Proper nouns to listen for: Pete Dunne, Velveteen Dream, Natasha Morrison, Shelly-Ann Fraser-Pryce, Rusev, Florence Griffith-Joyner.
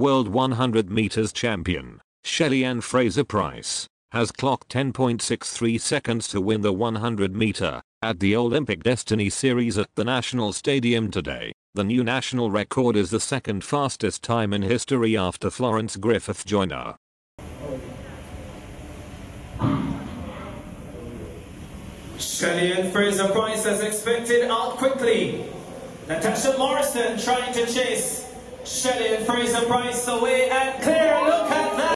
world 100 meters champion, Shelly-Ann Fraser-Pryce, has clocked 10.63 seconds to win the 100 meter at the Olympic Destiny Series at the National Stadium today. The new national record is the second fastest time in history after Florence Griffith-Joyner. Shelly-Ann Fraser-Pryce, as expected, out quickly. Natasha Morrison trying to chase Shelly-Ann Fraser-Pryce away and clear. Look at